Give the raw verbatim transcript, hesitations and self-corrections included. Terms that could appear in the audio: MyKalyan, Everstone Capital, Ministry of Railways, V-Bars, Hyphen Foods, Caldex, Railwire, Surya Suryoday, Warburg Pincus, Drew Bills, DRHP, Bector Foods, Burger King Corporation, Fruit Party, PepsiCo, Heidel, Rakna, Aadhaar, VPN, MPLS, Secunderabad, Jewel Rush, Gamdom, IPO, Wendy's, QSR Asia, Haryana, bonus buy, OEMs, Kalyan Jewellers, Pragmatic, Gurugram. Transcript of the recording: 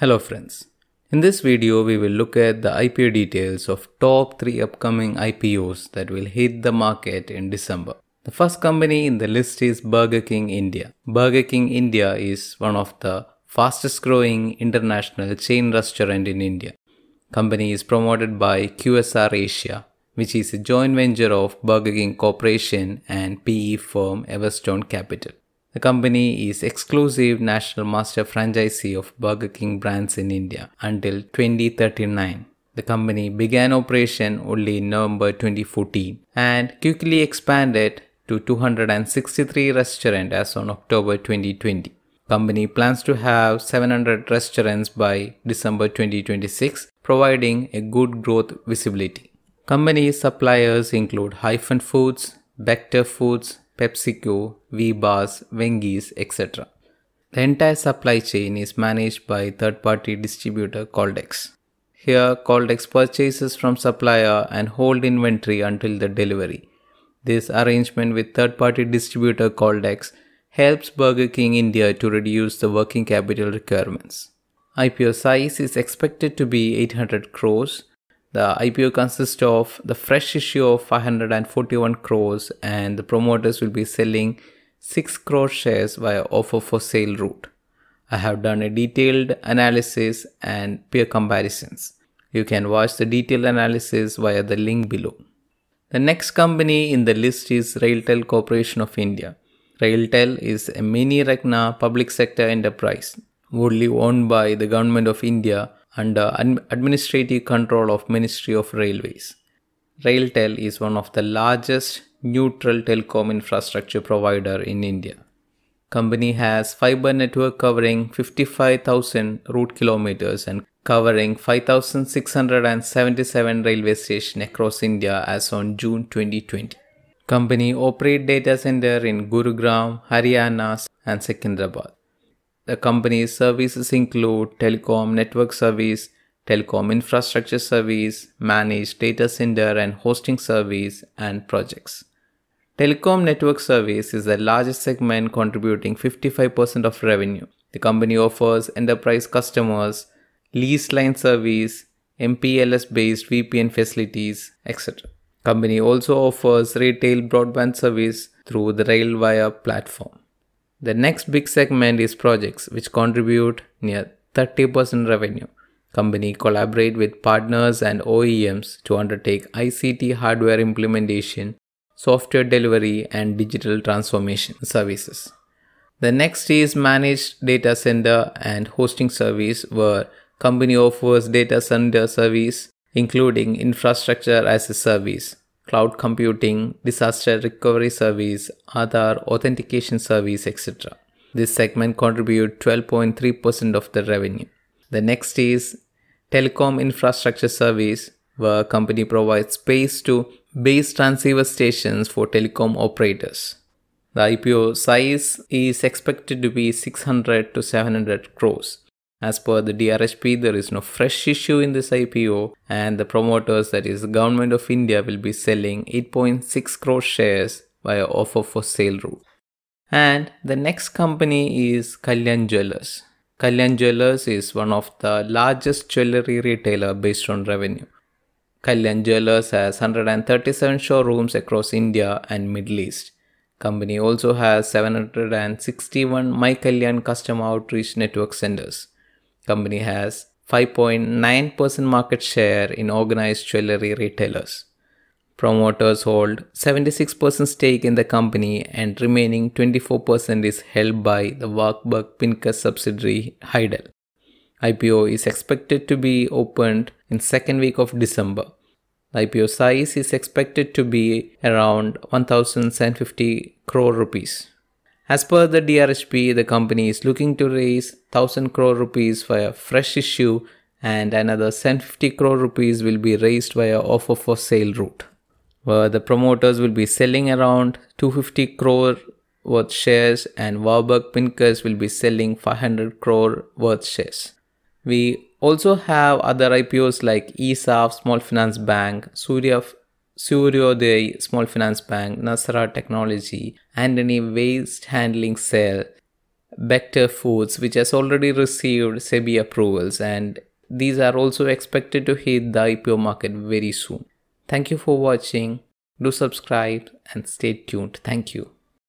Hello friends, in this video we will look at the I P O details of top three upcoming I P Os that will hit the market in December. The first company in the list is Burger King India. Burger King India is one of the fastest growing international chain restaurant in India. Company is promoted by Q S R Asia, which is a joint venture of Burger King Corporation and P E firm Everstone Capital. The company is exclusive national master franchisee of Burger King brands in India until twenty thirty-nine. The company began operation only in November twenty fourteen and quickly expanded to two hundred sixty-three restaurants as on October twenty twenty. Company plans to have seven hundred restaurants by December twenty twenty-six, providing a good growth visibility. Company suppliers include Hyphen Foods, Bector Foods, PepsiCo, V-Bars, Wendy's, et cetera. The entire supply chain is managed by third-party distributor Caldex. Here, Caldex purchases from supplier and hold inventory until the delivery. This arrangement with third-party distributor Caldex helps Burger King India to reduce the working capital requirements. I P O size is expected to be eight hundred crores. The I P O consists of the fresh issue of five hundred forty-one crores and the promoters will be selling six crore shares via offer for sale route. I have done a detailed analysis and peer comparisons. You can watch the detailed analysis via the link below. The next company in the list is RailTel Corporation of India. RailTel is a mini Rakna public sector enterprise, wholly owned by the Government of India under administrative control of Ministry of Railways. RailTel is one of the largest neutral telecom infrastructure provider in India. Company has fiber network covering fifty-five thousand route kilometers and covering five thousand six hundred seventy-seven railway stations across India as on June twenty twenty. Company operate data center in Gurugram, Haryana and Secunderabad. The company's services include telecom network service, telecom infrastructure service, managed data center and hosting service, and projects. Telecom network service is the largest segment, contributing fifty-five percent of revenue. The company offers enterprise customers leased line service, M P L S based V P N facilities, et cetera. Company also offers retail broadband service through the Railwire platform. The next big segment is projects, which contribute near thirty percent revenue. Company collaborate with partners and O E Ms to undertake I C T hardware implementation, software delivery and digital transformation services. The next is managed data center and hosting service, where company offers data center service including infrastructure as a service, cloud computing, disaster recovery service, Aadhaar authentication service, et cetera. This segment contributes twelve point three percent of the revenue. The next is telecom infrastructure service, where company provides space to base transceiver stations for telecom operators. The I P O size is expected to be six hundred to seven hundred crores. As per the D R H P, there is no fresh issue in this I P O and the promoters, that is the Government of India, will be selling eight point six crore shares via offer for sale route. And the next company is Kalyan Jewellers. Kalyan Jewellers is one of the largest jewellery retailer based on revenue. Kalyan Jewellers has one hundred thirty-seven showrooms across India and Middle East. Company also has seven hundred sixty-one MyKalyan customer outreach network centers. Company has five point nine percent market share in organized jewellery retailers. Promoters hold seventy-six percent stake in the company and remaining twenty-four percent is held by the Warburg Pincus subsidiary Heidel. I P O is expected to be opened in second week of December. The I P O size is expected to be around one thousand seven hundred fifty crore rupees. As per the D R H P, the company is looking to raise one thousand crore rupees via fresh issue and another one hundred fifty crore rupees will be raised via offer for sale route, where the promoters will be selling around two hundred fifty crore worth shares and Warburg Pincus will be selling five hundred crore worth shares. We also have other I P Os like E S A F Small Finance Bank, Surya Suryoday Small Finance Bank, Nazara Technology, Antony Waste Handling Cell, Bector Foods, which has already received SEBI approvals, and these are also expected to hit the I P O market very soon. Thank you for watching. Do subscribe and stay tuned. Thank you.